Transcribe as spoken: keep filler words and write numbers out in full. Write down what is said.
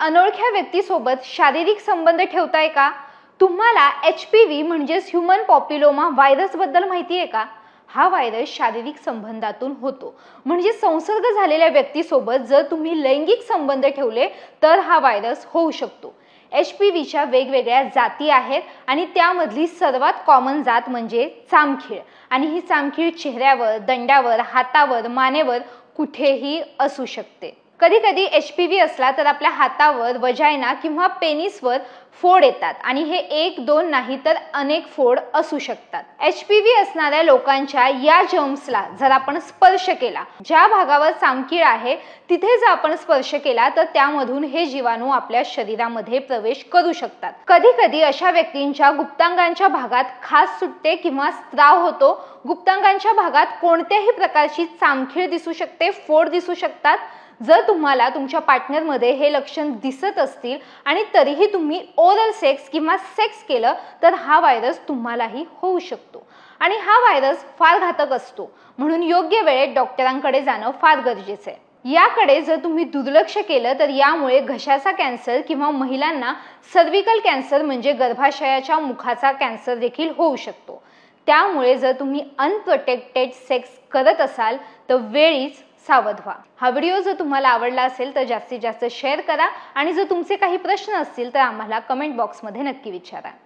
अनोळख्या व्यक्तीसोबत शारीरिक संबंध ठेवताय का? तुम्हाला एच पी व्ही म्हणजेच ह्यूमन पॉप्युलोमा व्हायरस बद्दल माहिती आहे का? हा व्हायरस शारीरिक संबंधातून होतो, म्हणजे संसर्ग झालेल्या व्यक्तीसोबत जर तुम्ही लैंगिक संबंध ठेवले तर हा व्हायरस होऊ शकतो। एच पी व्ही च्या वेगवेगळ्या जाती आहेत आणि त्यामधली सर्वात कॉमन जात म्हणजे चामखीळ, आणि ही चामखीळ चेहऱ्यावर, दंडावर, हातावर, मानेवर कुठेही असू शकते। कधी कधी एच पी व्ही असला तर आपल्या हातावर, वजायना किंवा पेनिसवर फोड येतात आणि हे एक दोन नाही तर अनेक फोड असू शकतात। एच पी व्ही असणाऱ्या लोकांच्या या जर्म्सला जर आपण स्पर्श केला, ज्या भागावर चामखीळ आहे तिथे जर आपण स्पर्श केला तर त्यामधून हे जीवाणू आपल्या शरीरामध्ये प्रवेश करू शकतात। कधी कधी अशा व्यक्तींच्या गुप्तांगांच्या भागात खाज सुटते किंवा स्त्राव होतो। गुप्तांगांच्या भागात कोणत्याही प्रकारची चामखीळ दिसू शकते, फोड दिसू शकतात। जर तुम्हाला तुमच्या पार्टनर मध्ये हे लक्षण दिसत असतील आणि तरीही तुम्ही ओरल सेक्स किंवा सेक्स केलं तर हा व्हायरस तुम्हालाही होऊ शकतो, आणि हा व्हायरस फार घातक असतो, म्हणून योग्य वेळेत डॉक्टरांकडे जाणं फार गरजेचं आहे। याकडे जर तुम्ही दुर्लक्ष केलं तर यामुळे घशाचा कॅन्सर किंवा महिलांना सर्व्हिकल कॅन्सर म्हणजे गर्भाशयाच्या मुखाचा कॅन्सर देखील होऊ शकतो। त्यामुळे जर तुम्ही अनप्रोटेक्टेड सेक्स करत असाल तर वेळीच सावध व्हा। हा व्हिडिओ जर तुम्हाला आवडला असेल तर जास्तीत जास्त शेअर करा, आणि जर तुमचे काही प्रश्न असतील तर आम्हाला कमेंट बॉक्समध्ये नक्की विचारा।